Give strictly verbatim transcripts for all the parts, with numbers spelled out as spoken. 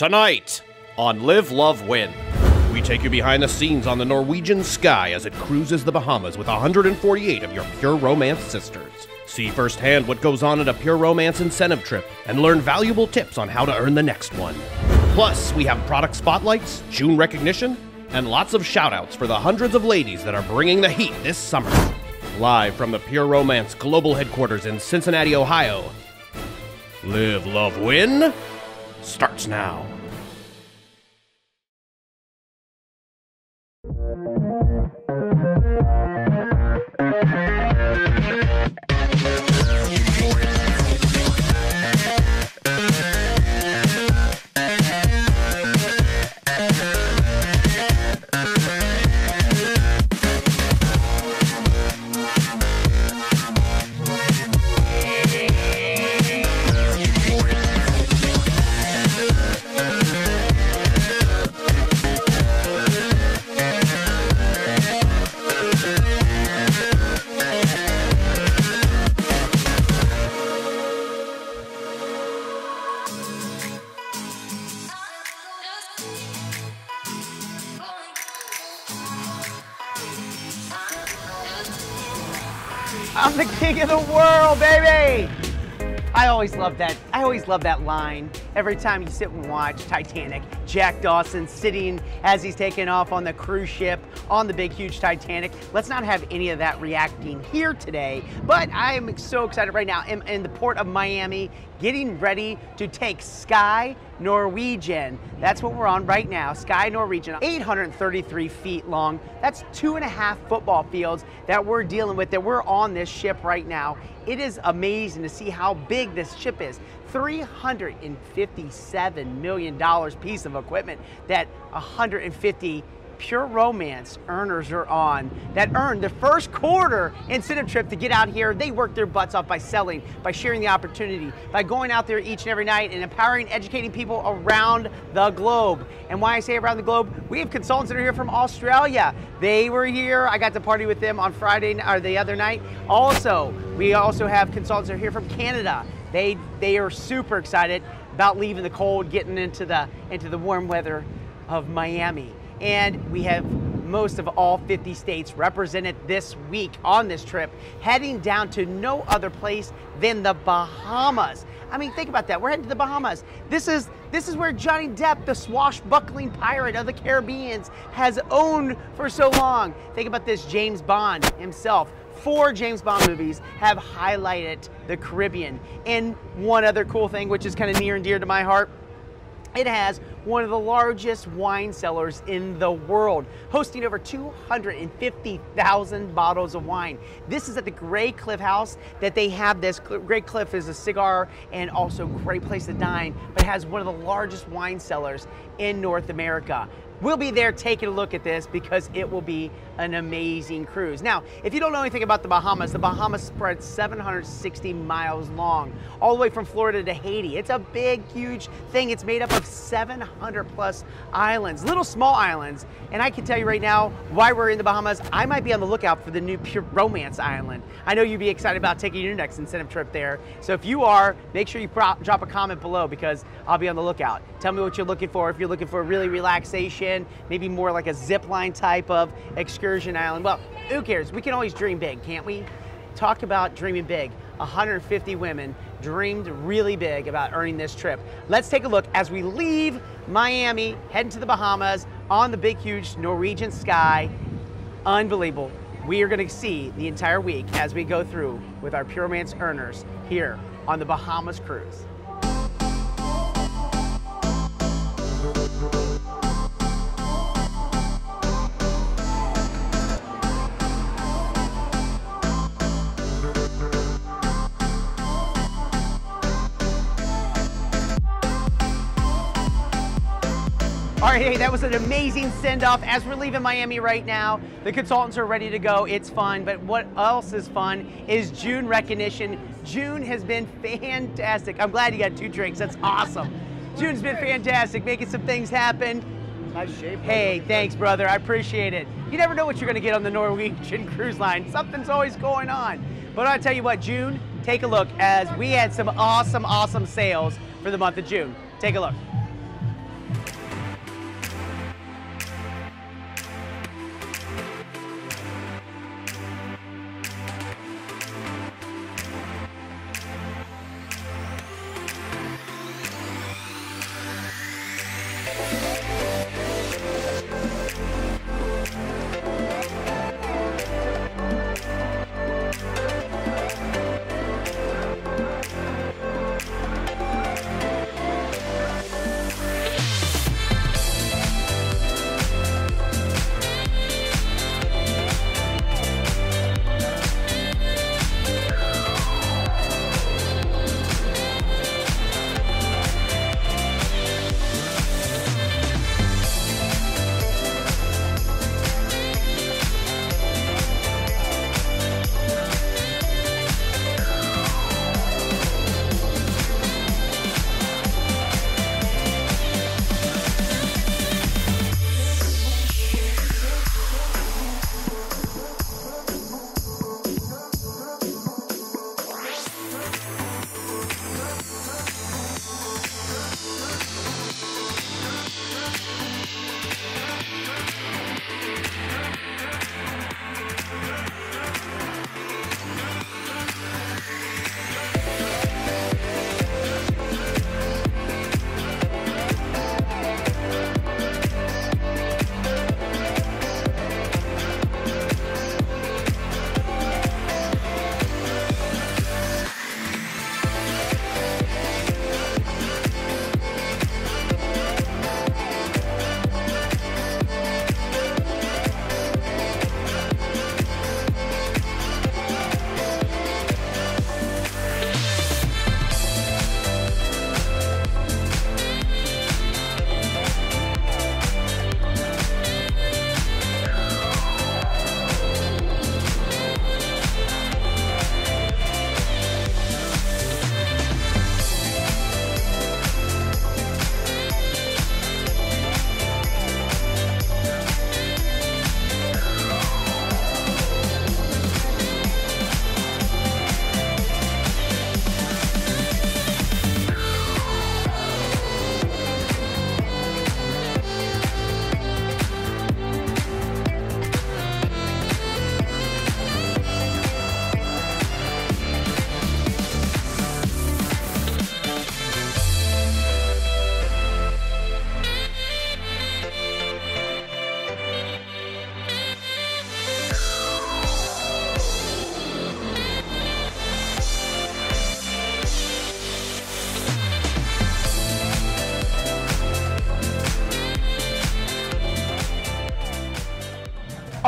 Tonight on Live, Love, Win, we take you behind the scenes on the Norwegian Sky as it cruises the Bahamas with one hundred forty-eight of your Pure Romance sisters. See firsthand what goes on at a Pure Romance incentive trip and learn valuable tips on how to earn the next one. Plus, we have product spotlights, June recognition, and lots of shout-outs for the hundreds of ladies that are bringing the heat this summer. Live from the Pure Romance global headquarters in Cincinnati, Ohio, Live, Love, Win starts now. I'm the king of the world, baby! I always love that. I always love that line. Every time you sit and watch Titanic, Jack Dawson sitting as he's taking off on the cruise ship on the big, huge Titanic. Let's not have any of that reacting here today, but I am so excited right now. I'm in the port of Miami, getting ready to take Sky Norwegian. That's what we're on right now, Sky Norwegian, eight hundred thirty-three feet long. That's two and a half football fields that we're dealing with, that we're on this ship right now. It is amazing to see how big this ship is. three hundred fifty-seven million dollars piece of equipment that one hundred fifty Pure Romance earners are on, that earned the first quarter incentive trip to get out here. They worked their butts off by selling, by sharing the opportunity, by going out there each and every night and empowering, educating people around the globe. And why I say around the globe, we have consultants that are here from Australia. They were here. I got to party with them on Friday or the other night. Also, we also have consultants that are here from Canada. They they are super excited about leaving the cold, getting into the into the warm weather of Miami. And we have most of all fifty states represented this week on this trip, heading down to no other place than the Bahamas. I mean, think about that. We're heading to the Bahamas. This is this is where Johnny Depp, the swashbuckling pirate of the Caribbean, has owned for so long. Think about this, James Bond himself. Four James Bond movies have highlighted the Caribbean. And one other cool thing, which is kind of near and dear to my heart, it has one of the largest wine cellars in the world, hosting over two hundred fifty thousand bottles of wine. This is at the Graycliff house that they have this. Graycliff is a cigar and also great place to dine, but has one of the largest wine cellars in North America. We'll be there taking a look at this because it will be an amazing cruise. Now, if you don't know anything about the Bahamas, the Bahamas spreads seven hundred sixty miles long, all the way from Florida to Haiti. It's a big, huge thing. It's made up of seven hundred plus islands, little small islands. And I can tell you right now why we're in the Bahamas. I might be on the lookout for the new Pure Romance Island. I know you'd be excited about taking your next incentive trip there. So if you are, make sure you prop, drop a comment below because I'll be on the lookout. Tell me what you're looking for. If you're looking for really relaxation, maybe more like a zip line type of excursion island. Well, who cares? We can always dream big, can't we? Talk about dreaming big. one hundred fifty women dreamed really big about earning this trip. Let's take a look as we leave Miami, heading to the Bahamas on the big, huge Norwegian Sky. Unbelievable. We are going to see the entire week as we go through with our Pure Romance earners here on the Bahamas cruise. All right, hey, that was an amazing send-off. As we're leaving Miami right now, the consultants are ready to go. It's fun, but what else is fun is June recognition. June has been fantastic. I'm glad you got two drinks. That's awesome. June's been fantastic, making some things happen. Nice shape. Hey, thanks, brother. I appreciate it. You never know what you're going to get on the Norwegian Cruise Line. Something's always going on. But I'll tell you what, June, take a look as we had some awesome, awesome sales for the month of June. Take a look.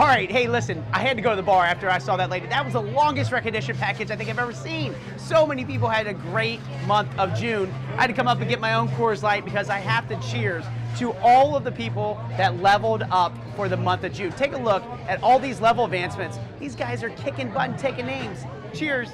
All right, hey, listen, I had to go to the bar after I saw that lady. That was the longest recognition package I think I've ever seen. So many people had a great month of June. I had to come up and get my own Coors Light because I have to cheers to all of the people that leveled up for the month of June. Take a look at all these level advancements. These guys are kicking butt and taking names. Cheers.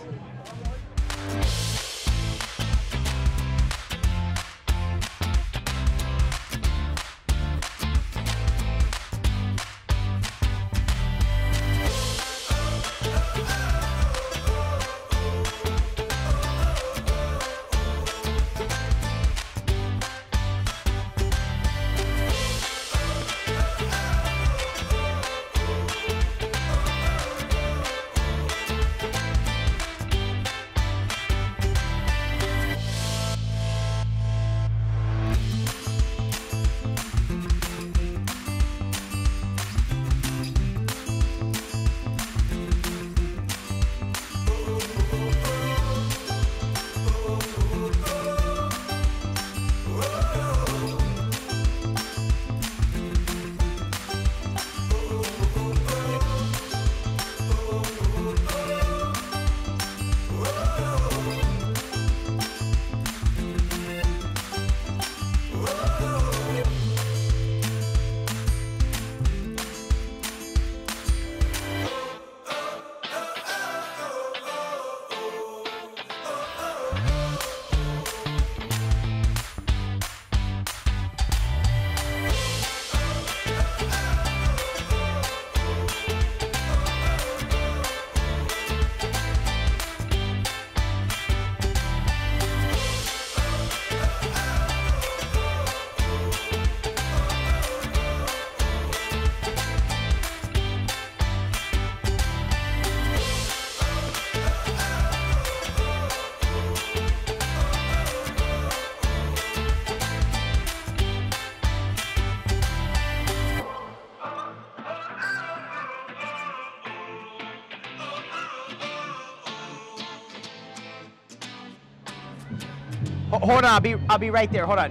Hold on, I'll be, I'll be right there, hold on.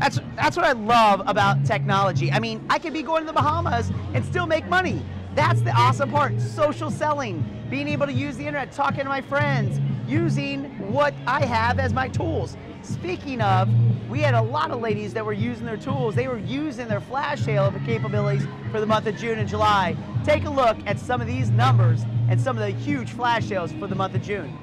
That's, that's what I love about technology. I mean, I could be going to the Bahamas and still make money. That's the awesome part, social selling, being able to use the internet, talking to my friends, using what I have as my tools. Speaking of, we had a lot of ladies that were using their tools. They were using their flash sale capabilities for the month of June and July. Take a look at some of these numbers and some of the huge flash sales for the month of June.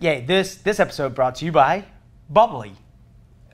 Yeah, this this episode brought to you by Bubbly.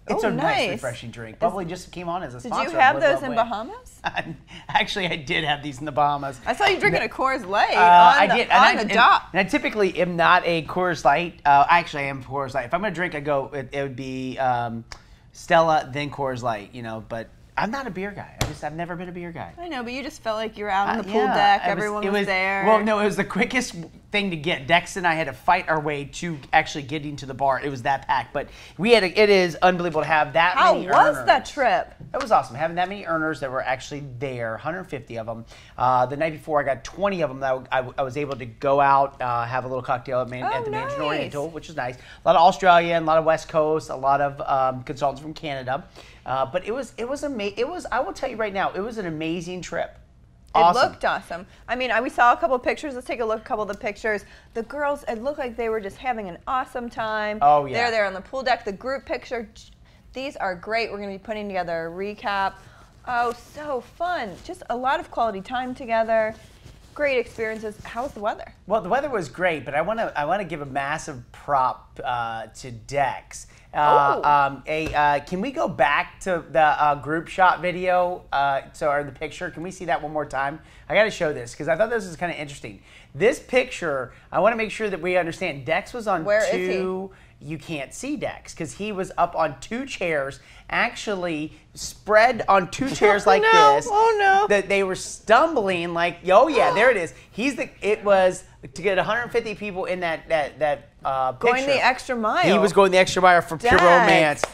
It's oh, a nice, nice refreshing drink. Bubbly is, just came on as a sponsor. Did you have those in Bahamas? I, actually, I did have these in the Bahamas. I saw you drinking no, a Coors Light uh, on, I the, did. on I, the dock. And, and I typically am not a Coors Light. Uh, actually, I am Coors Light. If I'm going to drink, I go, it, it would be um, Stella, then Coors Light, you know, but I'm not a beer guy. I just, I've never been a beer guy. I know, but you just felt like you were out on the uh, pool yeah, deck. Was, Everyone was, was there. Well, no, it was the quickest thing to get. Dex and I had to fight our way to actually getting to the bar. It was that packed. But we had. A, it is unbelievable to have that How many earners. How was that trip? It was awesome. Having that many earners that were actually there, one hundred fifty of them. Uh, the night before, I got twenty of them that I, I, I was able to go out, uh, have a little cocktail at, Man, oh, at the nice. Mansion Oriental, which was nice. A lot of Australia, and a lot of West Coast, a lot of um, consultants from Canada. Uh, but it was it was amazing. It was I will tell you right now, it was an amazing trip. Awesome. It looked awesome. I mean, I, we saw a couple of pictures. Let's take a look. A couple of the pictures. The girls, it looked like they were just having an awesome time. Oh yeah. They're there on the pool deck. The group picture. These are great. We're going to be putting together a recap. Oh, so fun. Just a lot of quality time together. Great experiences. How was the weather? Well, the weather was great, but I want to I want to give a massive prop uh, to Dex. Uh, um, a, uh, can we go back to the uh, group shot video, uh, so, or the picture? Can we see that one more time? I got to show this because I thought this was kind of interesting. This picture, I want to make sure that we understand. Dex was on Where two. Is he? You can't see Dex because he was up on two chairs, actually spread on two chairs like oh no, this. Oh no! That they were stumbling like, oh yeah, there it is. He's the. It was to get one hundred fifty people in that that that uh, picture. Going the extra mile. He was going the extra mile for Dex. Pure Romance.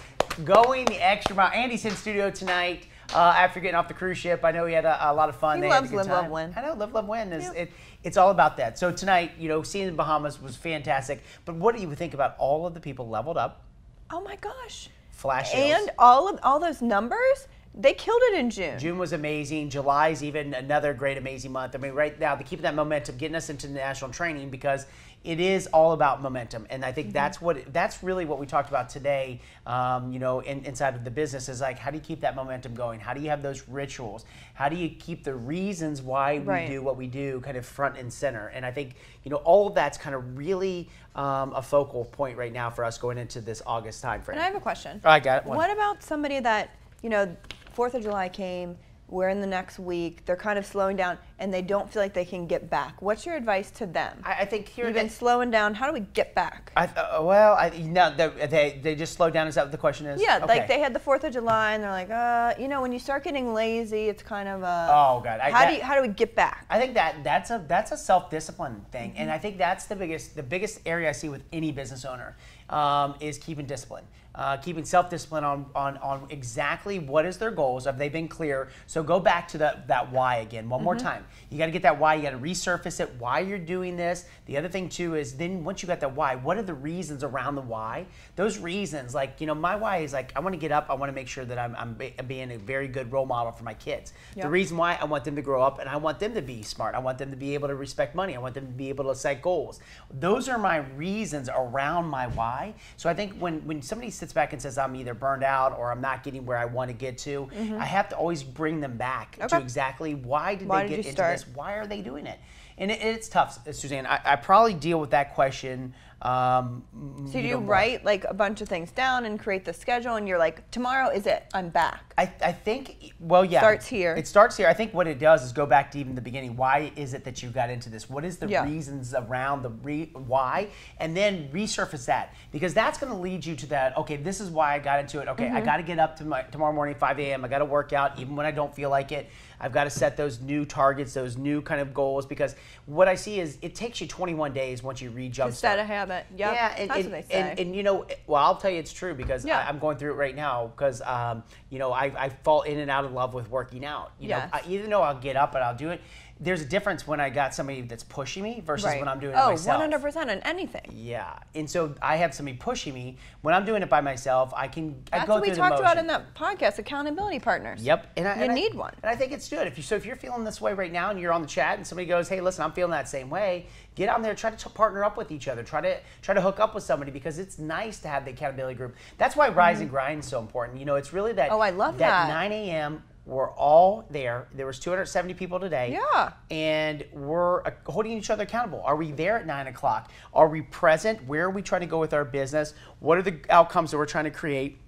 Going the extra mile. Andy's in studio tonight. Uh, after getting off the cruise ship, I know he had a, a lot of fun. He they loves had a good Live, time. Love, Win. I know, Live, Love, Win. Is, yeah. it, it's all about that. So tonight, you know, seeing the Bahamas was fantastic. But what do you think about all of the people leveled up? Oh my gosh. Flash sales. And all of all those numbers, they killed it in June. June was amazing. July's even another great, amazing month. I mean, right now, they're keeping that momentum, getting us into the national training because it is all about momentum, and I think mm-hmm. that's what that's really what we talked about today. Um, you know, in, inside of the business is like, how do you keep that momentum going? How do you have those rituals? How do you keep the reasons why right. we do what we do kind of front and center? And I think you know all of that's kind of really um, a focal point right now for us going into this August timeframe. And I have a question. Oh, I got one. What about somebody that you know, fourth of July came? We're in the next week, they're kind of slowing down, and they don't feel like they can get back. What's your advice to them? I, I think here... You've been slowing down, how do we get back? I th well, I, no, they, they just slow down, is that what the question is? Yeah, okay. Like they had the fourth of July, and they're like, uh, you know, when you start getting lazy, it's kind of a... Oh, God. I, how, that, do you, how do we get back? I think that that's a, that's a self-discipline thing, mm-hmm. and I think that's the biggest, the biggest area I see with any business owner. Um, is keeping discipline, uh, keeping self-discipline on, on, on exactly what is their goals. Have they been clear? So go back to the, that why again one mm-hmm. more time. You got to get that why. You got to resurface it, why you're doing this. The other thing too is then once you got that why, what are the reasons around the why? Those reasons, like, you know, my why is like, I want to get up. I want to make sure that I'm, I'm be, being a very good role model for my kids. Yep. The reason why I want them to grow up and I want them to be smart. I want them to be able to respect money. I want them to be able to set goals. Those are my reasons around my why. So I think when, when somebody sits back and says, I'm either burned out or I'm not getting where I want to get to, mm-hmm. I have to always bring them back okay. to exactly why did why they get did you into start? This? Why are they doing it? And it, it's tough, Suzanne. I, I probably deal with that question. Um, so you do you write like a bunch of things down and create the schedule and you're like, tomorrow is it, I'm back. I, I think, well, yeah. It starts here. It starts here. I think what it does is go back to even the beginning. Why is it that you got into this? What is the yeah. reasons around the re why? And then resurface that because that's going to lead you to that, okay, this is why I got into it. Okay, mm-hmm. I got to get up to my, tomorrow morning at five A M I got to work out even when I don't feel like it. I've got to set those new targets, those new kind of goals, because what I see is it takes you twenty-one days once you re-jumpstart. Instead of habit, yep. yeah, and, that's and, what they say. And, and you know, well, I'll tell you it's true because yeah. I, I'm going through it right now because um, you know I, I fall in and out of love with working out. You yes. know, I, even though I'll get up and I'll do it. There's a difference when I got somebody that's pushing me versus right. when I'm doing it oh, myself. Oh, one hundred percent on anything. Yeah. And so I have somebody pushing me. When I'm doing it by myself, I can that's I go through the motions. That's what we talked about in that podcast, accountability partners. Yep. And I, you and need I, one. And I think it's good. If you, so if you're feeling this way right now and you're on the chat and somebody goes, hey, listen, I'm feeling that same way, get on there, try to partner up with each other, try to try to hook up with somebody because it's nice to have the accountability group. That's why Rise mm-hmm. and Grind is so important. You know, it's really that, oh, I love that, that nine A M We're all there. There was two hundred seventy people today. Yeah. And we're holding each other accountable. Are we there at nine o'clock? Are we present? Where are we trying to go with our business? What are the outcomes that we're trying to create?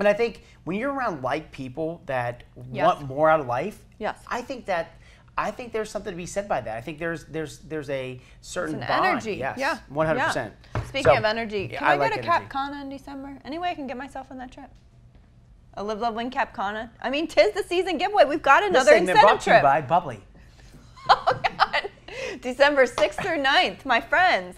And I think when you're around like people that yes. want more out of life, yes. I think that I think there's something to be said by that. I think there's there's there's a certain it's an bond. Energy. Yes. Yeah. one hundred percent. Yeah. Speaking so, of energy, can yeah, I, I like go to Capcana in December? Any way I can get myself on that trip? A Live, Love, Win Capcana. I mean, tis the season giveaway. We've got another incentive trip. This segment brought to you by Bubbly. Oh, God. December sixth through ninth, my friends.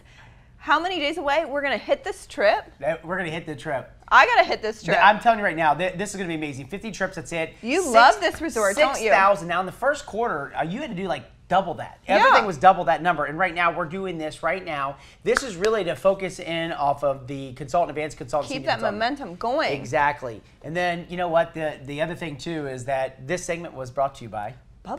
How many days away? We're going to hit this trip? We're going to hit the trip. I got to hit this trip. I'm telling you right now, this is going to be amazing. fifty trips, that's it. You six, love this resort, six, don't you? six thousand. Now, in the first quarter, you had to do like double that. Everything yeah. was double that number. And right now, we're doing this right now. This is really to focus in off of the consultant, advanced consultant. Keep that consultant. Momentum going. Exactly. And then, you know what? The, the other thing, too, is that this segment was brought to you by Bubbly.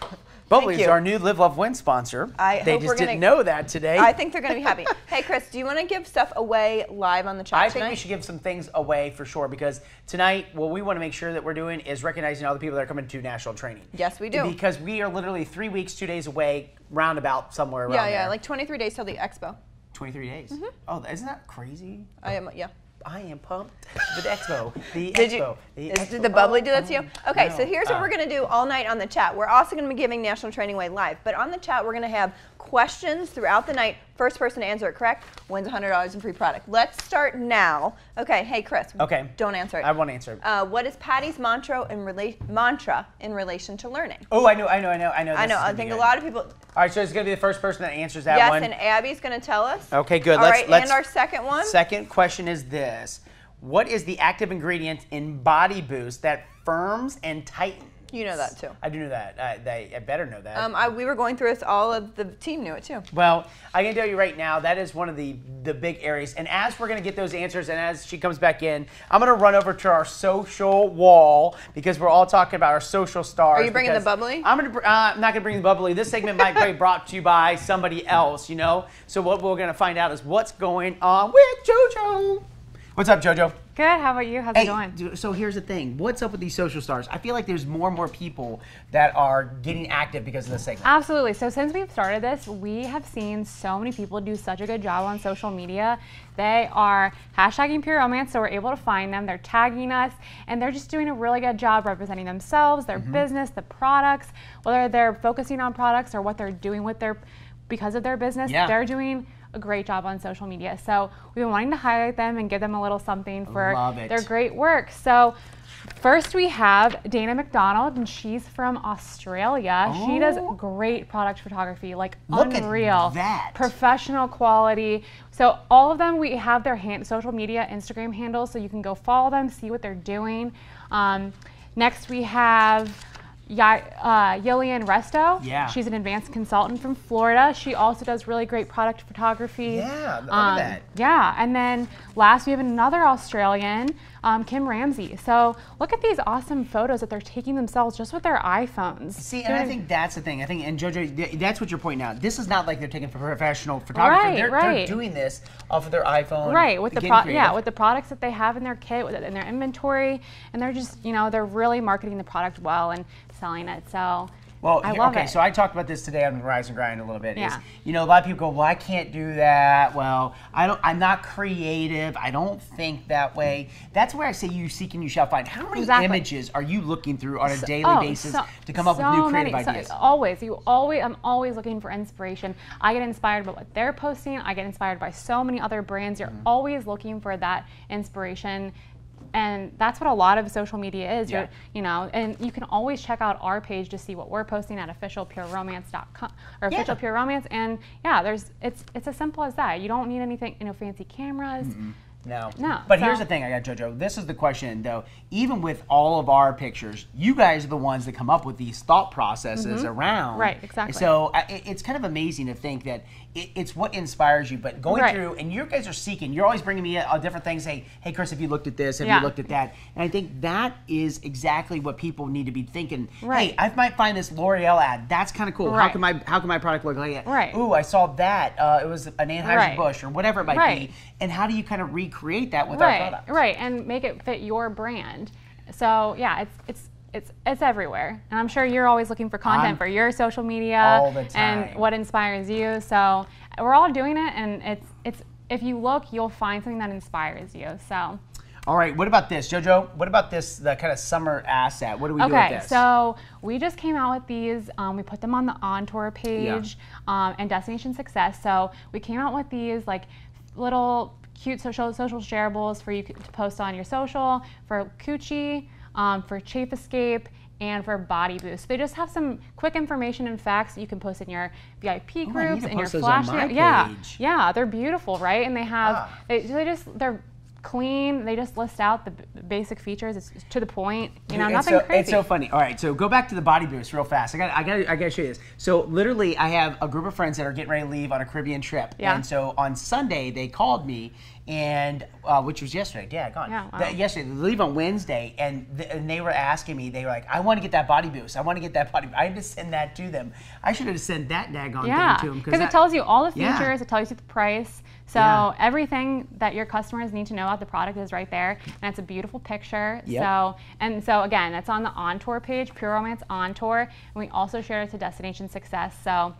Bubbly. Bubbly is our new Live, Love, Win sponsor. I they hope just we're gonna, didn't know that today. I think they're going to be happy. Hey, Chris, do you want to give stuff away live on the chat I tonight? think we should give some things away for sure, because tonight what we want to make sure that we're doing is recognizing all the people that are coming to national training. Yes, we do. Because we are literally three weeks, two days away, roundabout somewhere around Yeah, yeah, there. like twenty-three days till the expo. twenty-three days? Mm-hmm. Oh, isn't that crazy? I am, yeah. I am pumped for the expo. The did expo. You, the is, expo. Did the bubbly do that to you? Okay, no. so here's what uh, we're going to do all night on the chat. We're also going to be giving National Training Away live, but on the chat we're going to have questions throughout the night. First person to answer it correct wins one hundred dollars in free product. Let's start now. Okay, hey Chris. Okay. Don't answer it. I won't answer it. Uh, what is Patty's mantra in relation mantra in relation to learning? Oh, I know, I know, I know, I know. This I know. I think a lot of people. All right, so it's going to be the first person that answers that yes, one. Yes, and Abby's going to tell us. Okay, good. All let's, right, let's, and our second one. Second question is this: what is the active ingredient in Body Boost that firms and tightens? You know that too. I do know that. I, they, I better know that. Um, I, we were going through this. All of the team knew it too. Well, I can tell you right now, that is one of the the big areas. And as we're going to get those answers, and as she comes back in, I'm going to run over to our social wall because we're all talking about our social stars. Are you bringing the bubbly? I'm going to. Uh, I'm not going to bring the bubbly. This segment might be brought to you by somebody else. You know. So what we're going to find out is what's going on with JoJo. What's up, JoJo? Good. How about you? How's hey, it going? So here's the thing. What's up with these social stars? I feel like there's more and more people that are getting active because of this segment. Absolutely. So since we've started this, we have seen so many people do such a good job on social media. They are hashtagging Pure Romance, so we're able to find them. They're tagging us, and they're just doing a really good job representing themselves, their mm-hmm. business, the products, whether they're focusing on products or what they're doing with their because of their business. Yeah. They're doing a great job on social media. So we've been wanting to highlight them and give them a little something for their great work. So first we have Dana McDonald, and she's from Australia. Oh. She does great product photography, like Look unreal, at that. professional quality. So all of them, we have their hand, social media, Instagram handles, so you can go follow them, see what they're doing. Um, next we have Yeah, uh, Yillian Resto. Yeah. She's an advanced consultant from Florida. She also does really great product photography. Yeah, look um, at that. Yeah, and then last we have another Australian, um, Kim Ramsey. So look at these awesome photos that they're taking themselves just with their iPhones. See, and I think that's the thing. I think, and JoJo, that's what you're pointing out. This is not like they're taking professional photography. Right, they're, right. They're doing this off of their iPhone. Right, with the pro yeah, with the products that they have in their kit, with, in their inventory, and they're just, you know, they're really marketing the product well and selling it, so well, I love okay, it. So I talked about this today on Rise and Grind a little bit. Yeah. Is, you know, a lot of people go, well, I can't do that. Well, I don't, I'm not creative. I don't think that way. That's where I say you seek and you shall find. How many exactly. images are you looking through on a daily so, basis so, to come up so with new creative many. ideas? So, always. You always. I'm always looking for inspiration. I get inspired by what they're posting. I get inspired by so many other brands. You're mm-hmm. always looking for that inspiration. And that's what a lot of social media is, yeah. you know. And you can always check out our page to see what we're posting at official pure romance dot com or yeah. official Pure Romance. And yeah, there's it's it's as simple as that. You don't need anything, you know, fancy cameras. Mm-hmm. No. No. But so. here's the thing, I got JoJo. This is the question, though. Even with all of our pictures, you guys are the ones that come up with these thought processes mm-hmm. around. Right, exactly. So I, it's kind of amazing to think that it, it's what inspires you. But going right. through, and you guys are seeking. You're always bringing me a, a different things. Hey, hey, Chris, have you looked at this? Have yeah. you looked at that? And I think that is exactly what people need to be thinking. Right. Hey, I might find this L'Oreal ad. That's kind of cool. Right. How can my how can my product look like that? Right. Ooh, I saw that. Uh, it was an Anheuser-Busch right. or whatever it might right. be. And how do you kind of re create that with right, our products. Right, and make it fit your brand. So yeah, it's it's it's it's everywhere. And I'm sure you're always looking for content I'm for your social media all the time. And what inspires you. So we're all doing it, and it's it's if you look, you'll find something that inspires you. So all right, what about this, JoJo? What about this, the kind of summer asset? What do we okay, do with this? Okay, so we just came out with these. Um, we put them on the On Tour page yeah. um, and Destination Success. So we came out with these like little cute social, social shareables for you to post on your social, for Coochie, um, for Chafe Escape, and for Body Boost. They just have some quick information and facts that you can post in your V I P groups, oh, in your flash. Yeah, yeah, they're beautiful, right? And they have, ah. they, they just, they're clean. They just list out the b basic features. It's to the point. You know, it's nothing so, crazy. It's so funny. All right, so go back to the Body Boost real fast. I got, I got, I got to show you this. So literally, I have a group of friends that are getting ready to leave on a Caribbean trip. Yeah. And so on Sunday, they called me, and uh, which was yesterday. Yeah, gone. Yeah, wow. the, yesterday, they leave on Wednesday, and th and they were asking me. They were like, "I want to get that Body Boost. I want to get that Body Boost." I had to send that to them. I should have sent that daggone yeah. thing to them because it tells you all the features. Yeah. It tells you the price. So yeah. everything that your customers need to know about the product is right there, and it's a beautiful picture. Yep. So and so again, it's on the On Tour page, Pure Romance On Tour, and we also shared it to Destination Success. So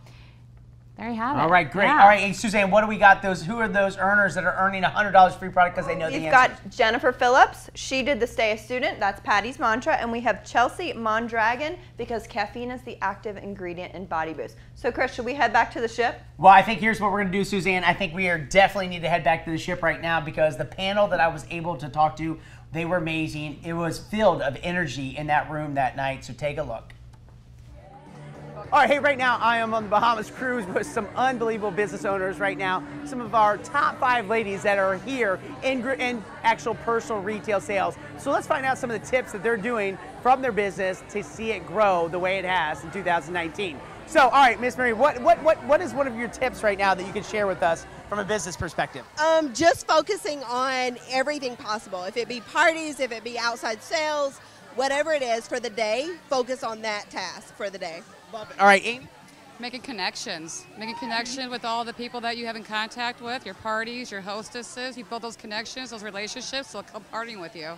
there you have it. All right, great. Yeah. All right, hey, Suzanne, what do we got? Those who are those earners that are earning one hundred dollars free product because they know We've the answer? We've got Jennifer Phillips. She did the Stay a Student. That's Patty's mantra, and we have Chelsea Mondragon because caffeine is the active ingredient in Body Boost. So, Chris, should we head back to the ship? Well, I think here's what we're going to do, Suzanne. I think we are definitely need to head back to the ship right now because the panel that I was able to talk to, they were amazing. It was filled of energy in that room that night, so take a look. All right, hey, right now I am on the Bahamas cruise with some unbelievable business owners right now. Some of our top five ladies that are here in, in actual personal retail sales. So let's find out some of the tips that they're doing from their business to see it grow the way it has in two thousand nineteen. So, all right, Miss Marie, what, what, what, what is one of your tips right now that you can share with us from a business perspective? Um, just focusing on everything possible. If it be parties, if it be outside sales, whatever it is for the day, focus on that task for the day. All right, Amy? Making connections. Making connections with all the people that you have in contact with, your parties, your hostesses. You build those connections, those relationships, they'll come partying with you.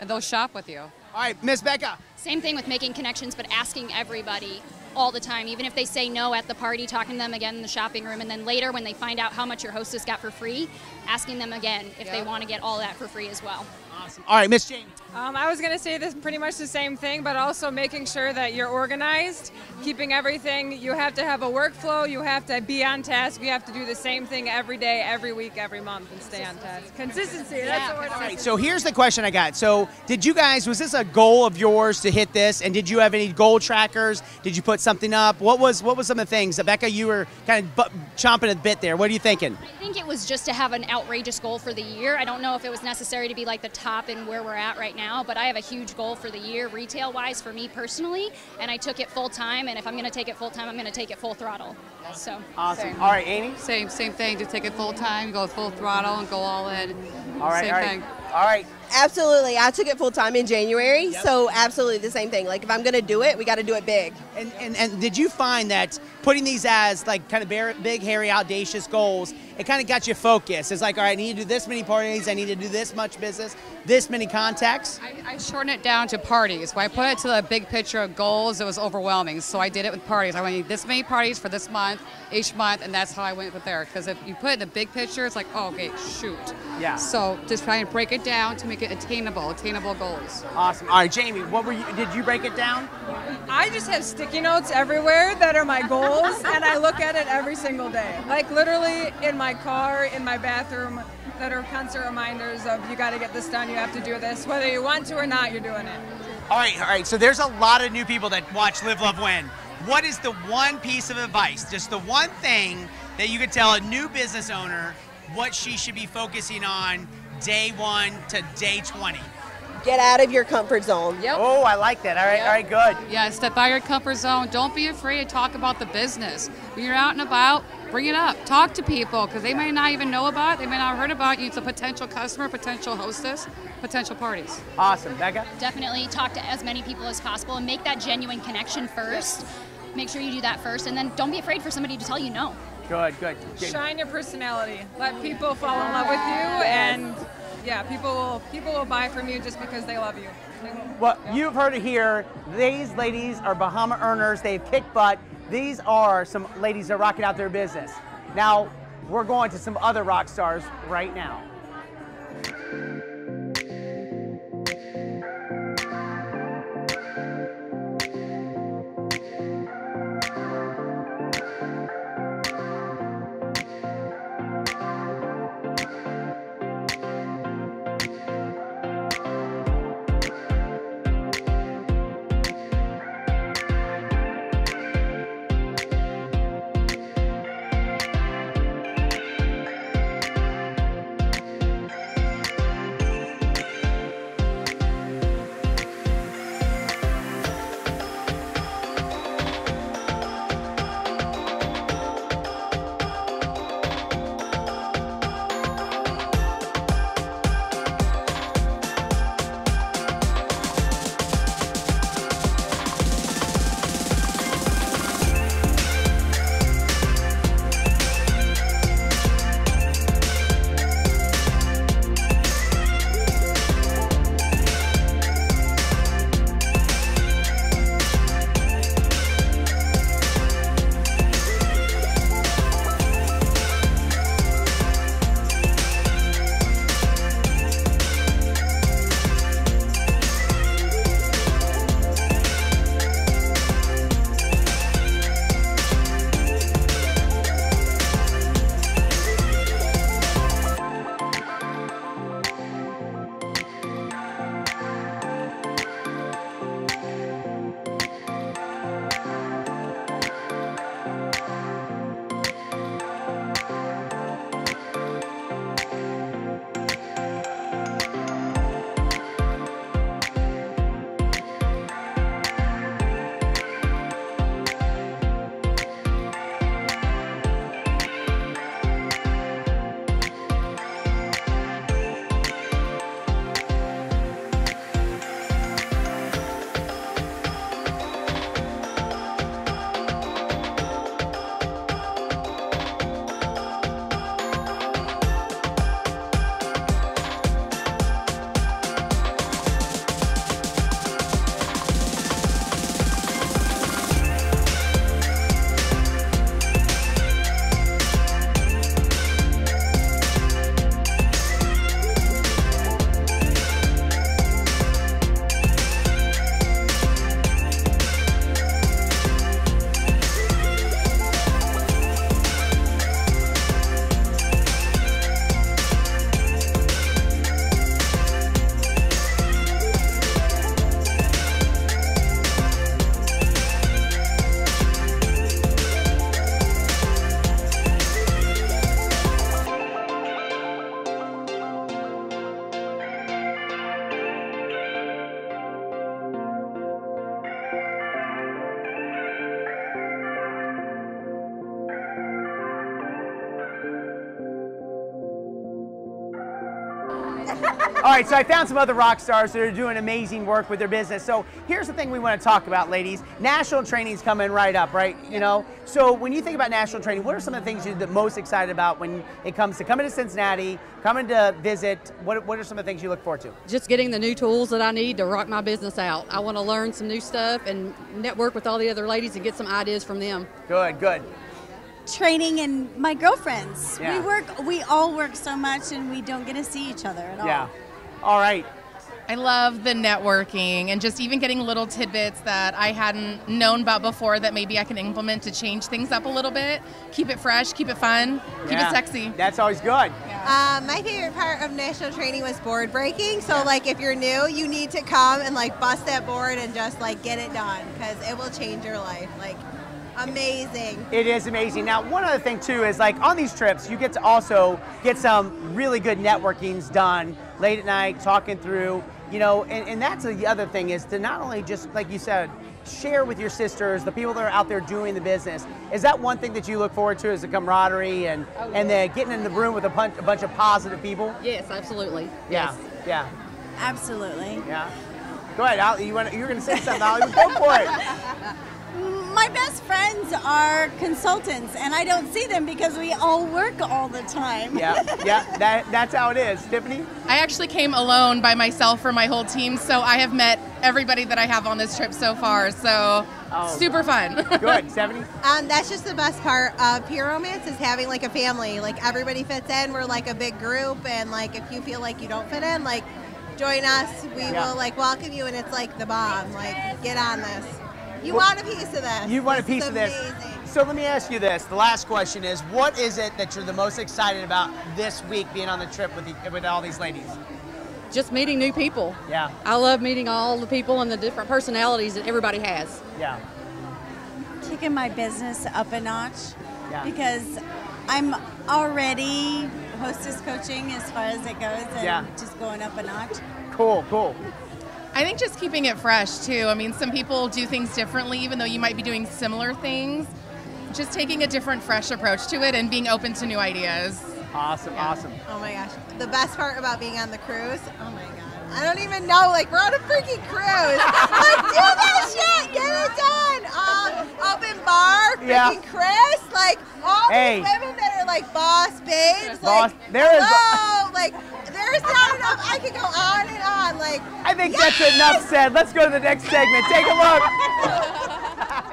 And they'll shop with you. All right, Miss Becca. Same thing with making connections, but asking everybody all the time, even if they say no at the party, talking to them again in the shopping room, and then later when they find out how much your hostess got for free, asking them again if yep. they want to get all that for free as well. Awesome. All right, Miss Jane. Um, I was going to say this pretty much the same thing, but also making sure that you're organized, keeping everything. You have to have a workflow. You have to be on task. You have to do the same thing every day, every week, every month, and stay on task. Consistency. Yeah. That's the word. All right. So here's the question I got. So did you guys? Was this a goal of yours to hit this? And did you have any goal trackers? Did you put something up? What was what was some of the things? Becca, you were kind of chomping at the bit there. What are you thinking? I think it was just to have an outrageous goal for the year. I don't know if it was necessary to be like the top and where we're at right now, but I have a huge goal for the year retail wise for me personally, and I took it full time, and if I'm going to take it full time, I'm going to take it full throttle. So awesome. Sorry. All right, Amy? Same same thing, to take it full time, go full throttle and go all in. All right, same all right. thing. All right. Absolutely. I took it full time in January, yep. so absolutely the same thing. Like if I'm going to do it, we got to do it big. And, yep. and and did you find that putting these as like kind of big, hairy, audacious goals, it kind of got you focused? It's like, all right, I need to do this many parties, I need to do this much business, this many contacts. I, I shortened it down to parties. When I put it to the big picture of goals, it was overwhelming, so I did it with parties. I wanted this many parties for this month, each month, and that's how I went with there. Because if you put it in the big picture, it's like, oh, okay, shoot. Yeah. So just try and break it down to make it attainable, attainable goals. Awesome. All right, Jamie, what were you, did you break it down? I just have sticky notes everywhere that are my goals, and I look at it every single day. Like literally in my car, in my bathroom, that are constant reminders of you got to get this done, you have to do this. Whether you want to or not, you're doing it. All right, all right. So there's a lot of new people that watch Live, Love, Win. What is the one piece of advice, just the one thing that you could tell a new business owner what she should be focusing on day one to day twenty? Get out of your comfort zone. Yep. Oh, I like that. All right, yep. all right, good. Yeah, step out of your comfort zone. Don't be afraid to talk about the business. When you're out and about, bring it up. Talk to people because they may not even know about it. They may not have heard about you. It's a potential customer, potential hostess, potential parties. Awesome. Becca? Definitely talk to as many people as possible and make that genuine connection first. Yes. Make sure you do that first, and then don't be afraid for somebody to tell you no. Good, good. Shine your personality. Let people fall in love with you, and yeah, people will people will buy from you just because they love you. Well, yeah. You've heard it here. These ladies are Bahama earners. They've kicked butt. These are some ladies that are rocking out their business. Now, we're going to some other rock stars right now. All right, so I found some other rock stars that are doing amazing work with their business. So here's the thing we want to talk about, ladies. National training's coming right up, right? You know? So when you think about national training, what are some of the things you're the most excited about when it comes to coming to Cincinnati, coming to visit? What, what are some of the things you look forward to? Just getting the new tools that I need to rock my business out. I want to learn some new stuff and network with all the other ladies and get some ideas from them. Good, good. Training and my girlfriends. Yeah. We work, we all work so much and we don't get to see each other at all. Yeah. All right. I love the networking and just even getting little tidbits that I hadn't known about before that maybe I can implement to change things up a little bit, keep it fresh, keep it fun, keep yeah. it sexy. That's always good. Yeah. Um, my favorite part of national training was board breaking. So yeah. like if you're new, you need to come and like bust that board and just like get it done because it will change your life. Like. Amazing. It is amazing. Now, one other thing too is like on these trips, you get to also get some really good networkings done late at night, talking through, you know, and, and that's the other thing is to not only just, like you said, share with your sisters, the people that are out there doing the business. Is that one thing that you look forward to is the camaraderie and, oh, yeah. and the getting in the room with a bunch, a bunch of positive people? Yes, absolutely. Yeah, yes. yeah. Absolutely. Yeah. Go ahead, Ollie, you want you were going to say something, Ollie, go for it. My best friends are consultants, and I don't see them because we all work all the time. Yeah, yeah, that, that's how it is. Tiffany? I actually came alone by myself for my whole team, so I have met everybody that I have on this trip so far, so oh, super fun. Good. Stephanie? Um, that's just the best part of Pure Romance is having, like, a family. Like, everybody fits in. We're, like, a big group, and, like, if you feel like you don't fit in, like, join us. We yeah. will, like, welcome you, and it's, like, the bomb. Like, get on this. You well, want a piece of this. You want this a piece of this. Amazing. So let me ask you this. The last question is, what is it that you're the most excited about this week being on the trip with, the, with all these ladies? Just meeting new people. Yeah. I love meeting all the people and the different personalities that everybody has. Yeah. Kicking my business up a notch yeah. because I'm already hostess coaching as far as it goes and yeah. just going up a notch. Cool, cool. I think just keeping it fresh, too. I mean, some people do things differently, even though you might be doing similar things. Just taking a different, fresh approach to it and being open to new ideas. Awesome, yeah. awesome. Oh, my gosh. The best part about being on the cruise, oh, my God. I don't even know. Like, we're on a freaking cruise. Like, do that shit. Get it done. Um, open bar, freaking yeah. Chris. Like, all hey. these women that are, like, boss babes. Boss. Like, there is hello. Like, there's not enough. I could go on and on. Like, I think yes! that's enough said. Let's go to the next segment. Take a look.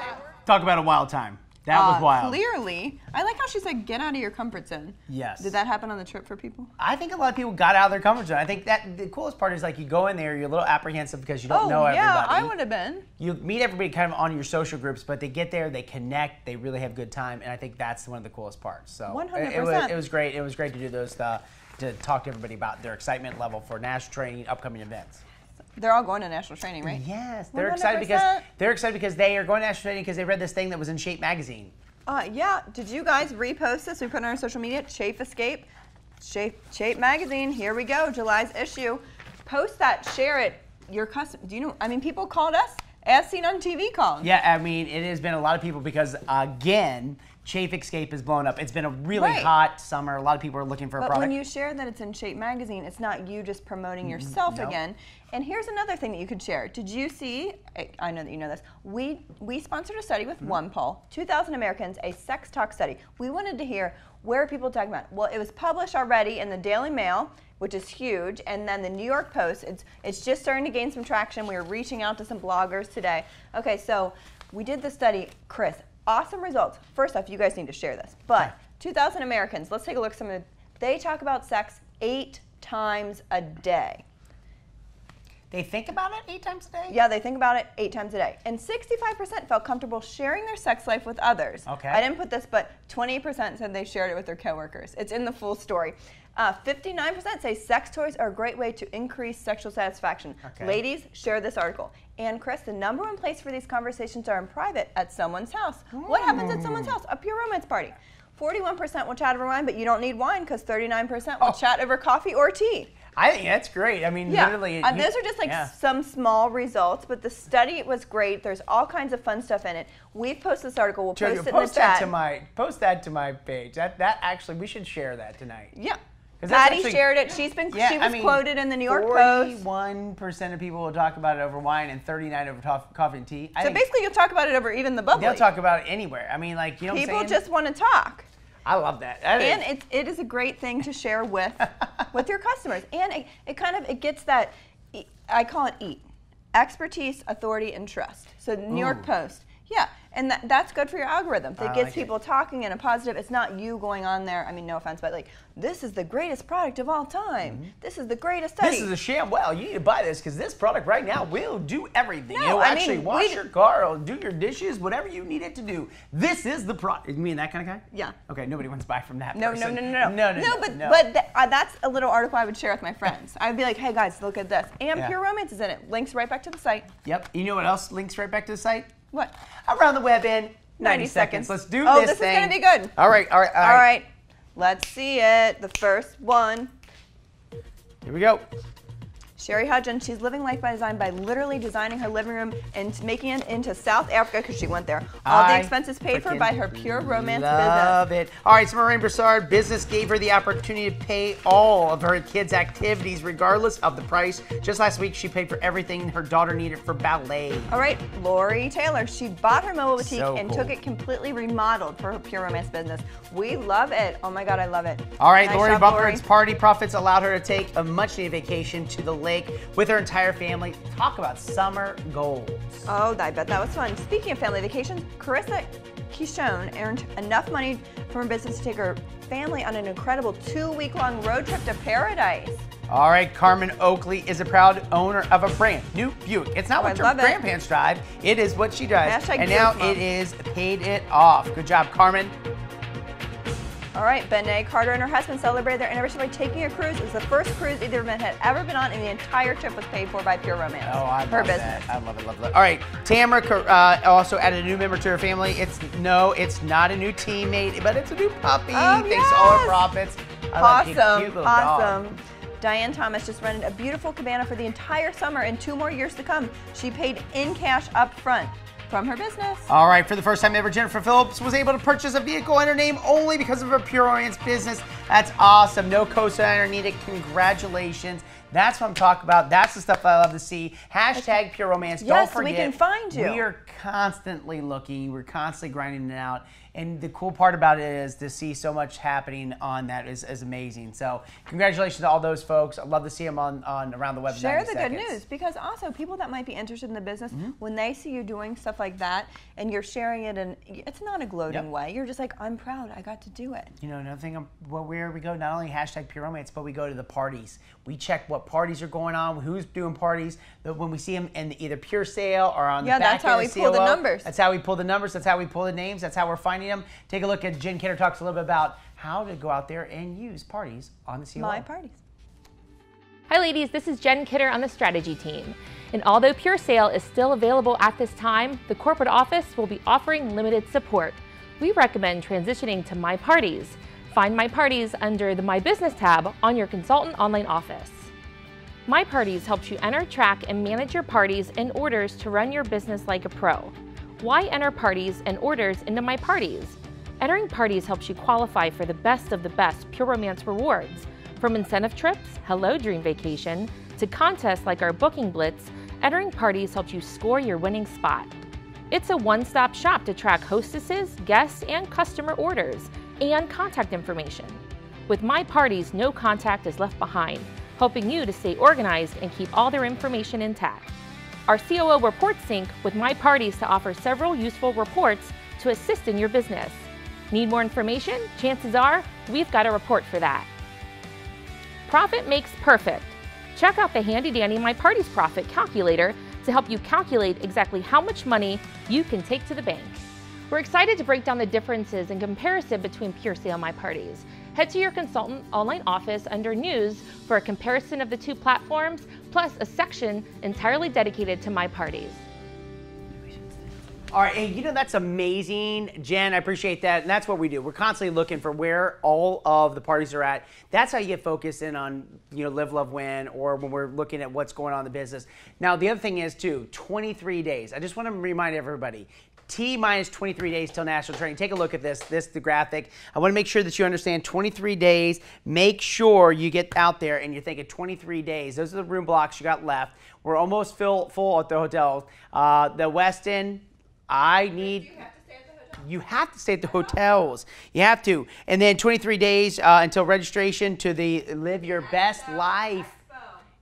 Talk about a wild time. That uh, was wild. Clearly. I like how she said, get out of your comfort zone. Yes. Did that happen on the trip for people? I think a lot of people got out of their comfort zone. I think that the coolest part is like you go in there, you're a little apprehensive because you don't oh, know yeah, everybody. Yeah, I would have been. You meet everybody kind of on your social groups, but they get there, they connect, they really have good time, and I think that's one of the coolest parts. So one hundred percent. It, it, was, it was great. It was great to do those stuff. To talk to everybody about their excitement level for national training, upcoming events. They're all going to national training, right? Yes, they're one hundred percent. Excited because they're excited because they are going to national training because they read this thing that was in Shape magazine. Uh, yeah. Did you guys repost this? We put it on our social media. Chafe Escape, Shape Shape magazine. Here we go. July's issue. Post that. Share it. Your custom. Do you know? I mean, people called us. As seen on T V calls. Yeah, I mean, it has been a lot of people because, again, Chafe Escape is blown up. It's been a really right. hot summer. A lot of people are looking for but a product. But when you share that it's in Shape magazine, it's not you just promoting yourself nope. again. And here's another thing that you could share. Did you see, I know that you know this, we, we sponsored a study with mm-hmm. OnePoll, two thousand Americans, a sex talk study. We wanted to hear, where are people talking about? Well, it was published already in the Daily Mail, which is huge, and then the New York Post. It's, it's just starting to gain some traction. We were reaching out to some bloggers today. Okay, so we did the study. Chris, awesome results. First off, you guys need to share this. But two thousand Americans, let's take a look at some of them. They talk about sex eight times a day. They think about it eight times a day? Yeah, they think about it eight times a day. And sixty-five percent felt comfortable sharing their sex life with others. Okay. I didn't put this, but twenty percent said they shared it with their coworkers. It's in the full story. Uh, fifty-nine percent say sex toys are a great way to increase sexual satisfaction. Okay. Ladies, share this article. And Chris, the number one place for these conversations are in private, at someone's house. Mm. What happens at someone's house? A Pure Romance party. forty-one percent will chat over wine, but you don't need wine because thirty-nine percent will oh. chat over coffee or tea. I think that's great. I mean, yeah. literally. Uh, you, those are just like yeah. some small results, but the study was great. There's all kinds of fun stuff in it. We've posted this article. We'll post it in the chat. To my, post that to my page. That, that actually, we should share that tonight. Yeah. Patty actually, shared it. She's been yeah, she was I mean, quoted in the New York Post. forty-one percent of people will talk about it over wine and thirty-nine over tof- coffee and tea. I so basically, you'll talk about it over even the bubbly. They'll talk about it anywhere. I mean, like you know, people what I'm just want to talk. I love that. that and is. It's it is a great thing to share with with your customers. And it, it kind of it gets that I call it EAT. Expertise, authority, and trust. So the New Ooh. York Post. Yeah, and that, that's good for your algorithm. It gets like people it. talking in a positive. It's not you going on there. I mean, no offense, but like, this is the greatest product of all time. Mm-hmm. This is the greatest study. This is a sham. Well, you need to buy this because this product right now will do everything. No, It'll I actually mean, wash we, your car, it'll do your dishes, whatever you need it to do. This is the product. You mean that kind of guy? Yeah. Okay, nobody wants to buy from that no, person. No, no, no, no, no, no, no. No, but, no. but th- uh, that's a little article I would share with my friends. I'd be like, hey guys, look at this. And yeah. Pure Romance is in it. Links right back to the site. Yep. You know what else links right back to the site? What? Around the web in ninety seconds. Let's do oh, this, this thing. Oh, this is going to be good. All right, all right, all right. All right. Let's see it. The first one. Here we go. Sherry Hudgens, she's living life by design by literally designing her living room and making it into South Africa because she went there. All I the expenses paid for by her Pure Romance love business. Love it. All right, so Maureen Broussard, business gave her the opportunity to pay all of her kids' activities regardless of the price. Just last week, she paid for everything her daughter needed for ballet. All right, Lori Taylor, she bought her mobile boutique so and cool. took it completely remodeled for her Pure Romance business. We love it. Oh my God, I love it. All right, nice Lori job, Bumpford's Lori. Party profits allowed her to take a much-needed vacation to the lake with her entire family. Talk about summer goals. Oh, I bet that was fun. Speaking of family vacations, Carissa Keyshawn earned enough money from her business to take her family on an incredible two-week-long road trip to paradise. All right, Carmen Oakley is a proud owner of a brand new Buick. It's not oh, what I your grandparents it. drive. It is what she does. Hashtag and now mom. It is paid it off. Good job, Carmen. All right, Benet Carter and her husband celebrated their anniversary by taking a cruise. It was the first cruise either of them had ever been on, and the entire trip was paid for by Pure Romance. Oh, I her love business. that. I love it, love it, love it. All right, Tamara uh, also added a new member to her family. It's no, it's not a new teammate, but it's a new puppy. Oh, Thanks yes. to all her profits. I awesome, like cute little awesome. Dog. Diane Thomas just rented a beautiful cabana for the entire summer and two more years to come. She paid in cash up front from her business. All right, for the first time ever, Jennifer Phillips was able to purchase a vehicle in her name only because of her Pure Romance business. That's awesome. No co-signer needed. Congratulations. That's what I'm talking about. That's the stuff I love to see. Hashtag Pure Romance. Yes, Don't forget. Yes, we can find you. We are constantly looking. We're constantly grinding it out. And the cool part about it is to see so much happening on that is, is amazing. So congratulations to all those folks. I'd love to see them on, on Around the Web. Share the seconds. good news, because also people that might be interested in the business, mm-hmm. when they see you doing stuff like that and you're sharing it, and it's not a gloating yep. way. You're just like, I'm proud. I got to do it. You know, another thing, I'm, well, where we go, not only hashtag Pure Romance, but we go to the parties. We check what parties are going on, who's doing parties. When we see them in either Pure Sale or on yeah, the back end of the C O O. Yeah, that's how we pull the numbers. That's how we pull the numbers. That's how we pull the names. That's how we're finding them. Take a look at Jen Kidder talks a little bit about how to go out there and use parties on the C O O. My Parties. Hi ladies, this is Jen Kidder on the strategy team. And although Pure Sale is still available at this time, the corporate office will be offering limited support. We recommend transitioning to My Parties. Find My Parties under the My Business tab on your consultant online office. My Parties helps you enter, track, and manage your parties and orders to run your business like a pro. Why enter parties and orders into My Parties? Entering parties helps you qualify for the best of the best Pure Romance rewards. From incentive trips, hello dream vacation, to contests like our Booking Blitz, entering parties helps you score your winning spot. It's a one-stop shop to track hostesses, guests, and customer orders, and contact information. With My Parties, no contact is left behind, helping you to stay organized and keep all their information intact. Our C O O reports sync with My Parties to offer several useful reports to assist in your business. Need more information? Chances are we've got a report for that. Profit makes perfect. Check out the handy dandy My Parties profit calculator to help you calculate exactly how much money you can take to the bank. We're excited to break down the differences and comparison between Pure Sale and My Parties. Head to your consultant online office under News for a comparison of the two platforms, plus a section entirely dedicated to My Parties. All right, and you know, that's amazing, Jen. I appreciate that, and that's what we do. We're constantly looking for where all of the parties are at. That's how you get focused in on, you know, live, love, win, or when we're looking at what's going on in the business. Now, the other thing is too, twenty-three days. I just want to remind everybody. T minus twenty-three days till national training. Take a look at this. This is the graphic. I want to make sure that you understand twenty-three days. Make sure you get out there and you're thinking twenty-three days. Those are the room blocks you got left. We're almost full, full at the hotels. Uh, the Westin, I need... You have to stay at the hotels. You have to. And then twenty-three days uh, until registration to the Live Your Best Life.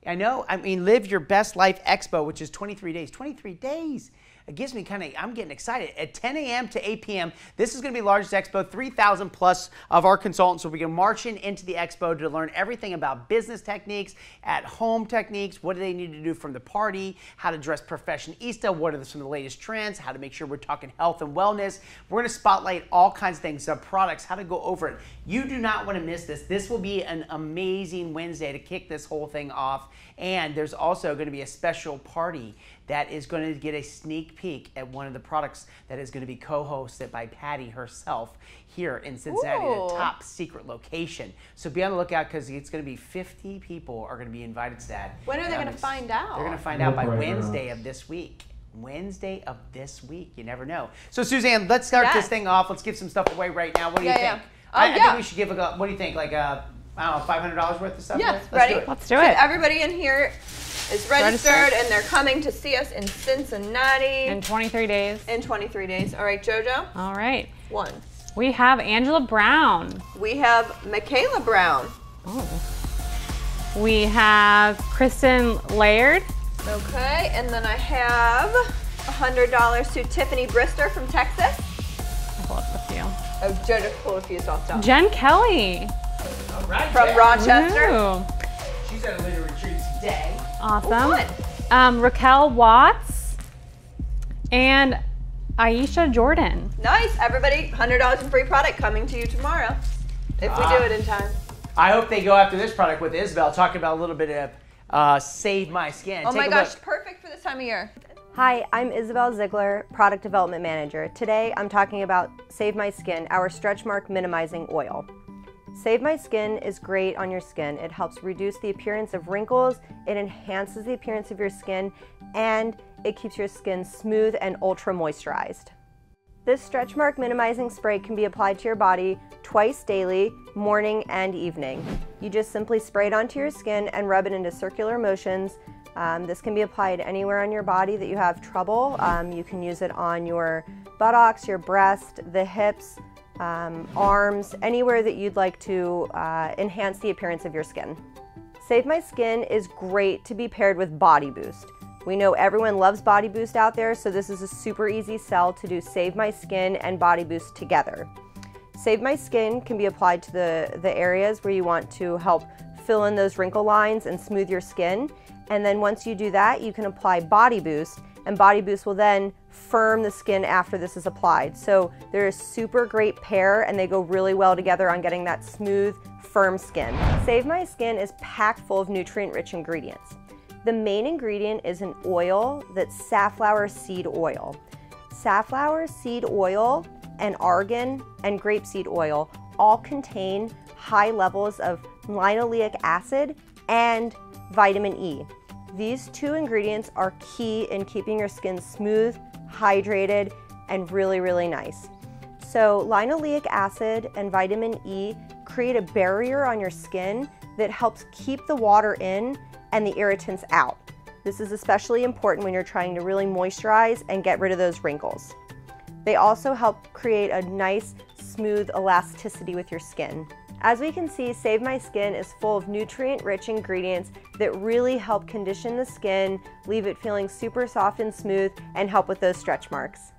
I know. I mean, Live Your Best Life Expo, which is twenty-three days. twenty-three days. It gives me kind of, I'm getting excited. At ten A M to eight P M, this is going to be the largest expo. three thousand plus of our consultants will be marching into the expo to learn everything about business techniques, at-home techniques, what do they need to do from the party, how to dress professionista, what are some of the latest trends, how to make sure we're talking health and wellness. We're going to spotlight all kinds of things, products, how to go over it. You do not want to miss this. This will be an amazing Wednesday to kick this whole thing off. And there's also going to be a special party that is going to get a sneak peek at one of the products that is going to be co-hosted by Patty herself here in Cincinnati, Ooh. The top secret location. So be on the lookout because it's going to be fifty people are going to be invited to that. When are they going to find out? They're going to find out by Wednesday of this week. Wednesday of this week. You never know. So Suzanne, let's start yes. this thing off. Let's give some stuff away right now. What do yeah, you think? Yeah. Um, I, I yeah. think we should give a go. What do you think? Like a, I don't know, five hundred dollars worth of stuff? Yeah, let's, ready. Do it. Let's do it. So everybody in here is registered, registered and they're coming to see us in Cincinnati. In twenty-three days. In twenty-three days. All right, JoJo. All right. One. We have Angela Brown. We have Michaela Brown. Oh. We have Kristen Laird. Okay, and then I have one hundred dollars to Tiffany Brister from Texas. I'm cool with you. Oh, JoJo's cool with you, so I'll stop. Jen Kelly. All right, from Jen. Rochester. Ooh. She's at a later retreat today. Awesome. Um, Raquel Watts and Aisha Jordan. Nice, everybody. one hundred dollars in free product coming to you tomorrow if uh, we do it in time. I hope they go after this product with Isabel, talking about a little bit of uh, Save My Skin. Oh my gosh, perfect for this time of year. Hi, I'm Isabel Ziegler, Product Development Manager. Today I'm talking about Save My Skin, our stretch mark minimizing oil. Save My Skin is great on your skin. It helps reduce the appearance of wrinkles, it enhances the appearance of your skin, and it keeps your skin smooth and ultra moisturized. This stretch mark minimizing spray can be applied to your body twice daily, morning and evening. You just simply spray it onto your skin and rub it into circular motions. Um, this can be applied anywhere on your body that you have trouble. Um, you can use it on your buttocks, your breast, the hips, Um, arms, anywhere that you'd like to uh, enhance the appearance of your skin. Save My Skin is great to be paired with Body Boost. We know everyone loves Body Boost out there, so this is a super easy sell to do Save My Skin and Body Boost together. Save My Skin can be applied to the, the areas where you want to help fill in those wrinkle lines and smooth your skin. And then once you do that, you can apply Body Boost, and Body Boost will then firm the skin after this is applied. So they're a super great pair and they go really well together on getting that smooth, firm skin. Save My Skin is packed full of nutrient-rich ingredients. The main ingredient is an oil that's safflower seed oil. Safflower seed oil and argan and grapeseed oil all contain high levels of linoleic acid and vitamin E. These two ingredients are key in keeping your skin smooth, hydrated, and really, really nice. So linoleic acid and vitamin E create a barrier on your skin that helps keep the water in and the irritants out. This is especially important when you're trying to really moisturize and get rid of those wrinkles. They also help create a nice, smooth elasticity with your skin. As we can see, Save My Skin is full of nutrient-rich ingredients that really help condition the skin, leave it feeling super soft and smooth, and help with those stretch marks.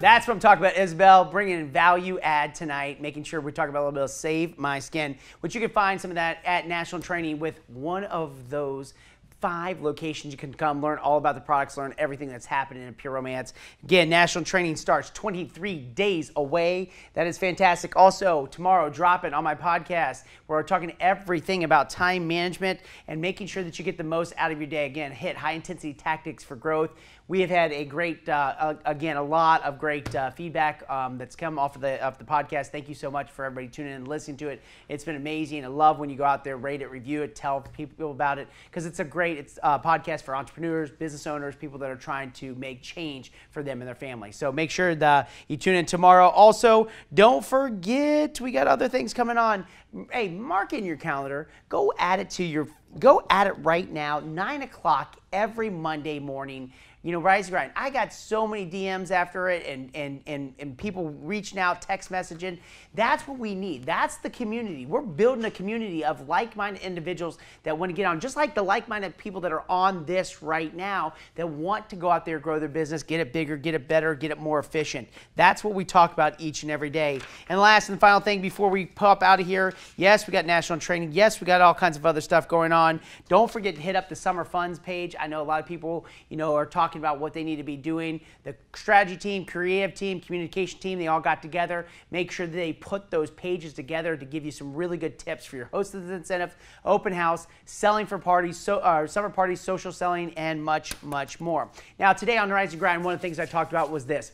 That's what I'm talking about, Isabel, bringing in value add tonight, making sure we're talking about a little bit of Save My Skin, which you can find some of that at National Training with one of those five locations you can come, learn all about the products, learn everything that's happening in Pure Romance. Again, National Training starts twenty-three days away. That is fantastic. Also, tomorrow, Drop It on my podcast, where we're talking everything about time management and making sure that you get the most out of your day. Again, hit high-intensity tactics for growth. We have had a great, uh, again, a lot of great uh, feedback um, that's come off of, the, off the podcast. Thank you so much for everybody tuning in and listening to it. It's been amazing. I love when you go out there, rate it, review it, tell people about it, because it's a great great. It's a podcast for entrepreneurs, business owners, people that are trying to make change for them and their family. So make sure that you tune in tomorrow. Also, don't forget, we got other things coming on. Hey, mark in your calendar. Go add it to your, go at it right now, nine o'clock every Monday morning. You know, Rise and Grind. I got so many D Ms after it and, and, and, and people reaching out, text messaging. That's what we need. That's the community. We're building a community of like-minded individuals that want to get on, just like the like-minded people that are on this right now that want to go out there, grow their business, get it bigger, get it better, get it more efficient. That's what we talk about each and every day. And last and final thing before we pop out of here, yes, we got national training. Yes, we got all kinds of other stuff going on. Don't forget to hit up the Summer Funds page. I know a lot of people, you know, are talking about what they need to be doing. The strategy team, creative team, communication team, they all got together. Make sure that they put those pages together to give you some really good tips for your hostess incentive, open house, selling for parties, so, uh, summer parties, social selling, and much, much more. Now, today on Rise and Grind, one of the things I talked about was this.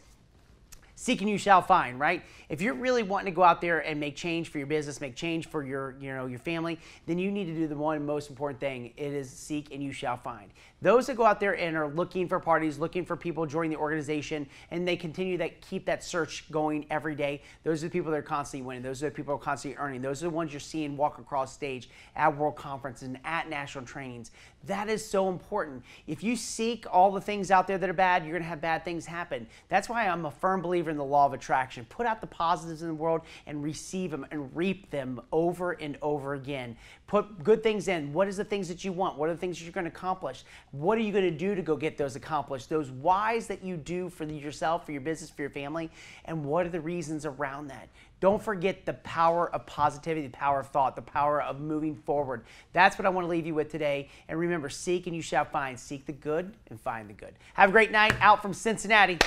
Seeking you shall find, right? If you're really wanting to go out there and make change for your business, make change for your, you know, your family, then you need to do the one most important thing. It is seek and you shall find. Those that go out there and are looking for parties, looking for people joining the organization, and they continue that, keep that search going every day. Those are the people that are constantly winning. Those are the people that are constantly earning. Those are the ones you're seeing walk across stage at world conferences and at national trainings. That is so important. If you seek all the things out there that are bad, you're gonna have bad things happen. That's why I'm a firm believer in the law of attraction. Put out the positives in the world and receive them and reap them over and over again. Put good things in. What is the things that you want? What are the things that you're gonna accomplish? What are you gonna do to go get those accomplished? Those whys that you do for yourself, for your business, for your family, and what are the reasons around that? Don't forget the power of positivity, the power of thought, the power of moving forward. That's what I want to leave you with today. And remember, seek and you shall find. Seek the good and find the good. Have a great night out from Cincinnati.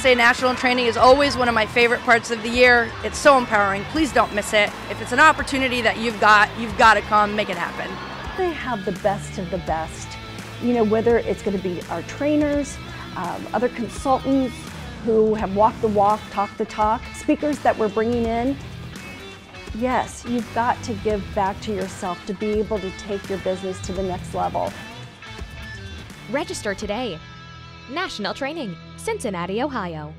Say national training is always one of my favorite parts of the year. It's so empowering. Please don't miss it. If it's an opportunity that you've got, you've got to come make it happen. They have the best of the best. You know, whether it's going to be our trainers, um, other consultants who have walked the walk, talked the talk, speakers that we're bringing in. Yes, you've got to give back to yourself to be able to take your business to the next level. Register today. National Training, Cincinnati, Ohio.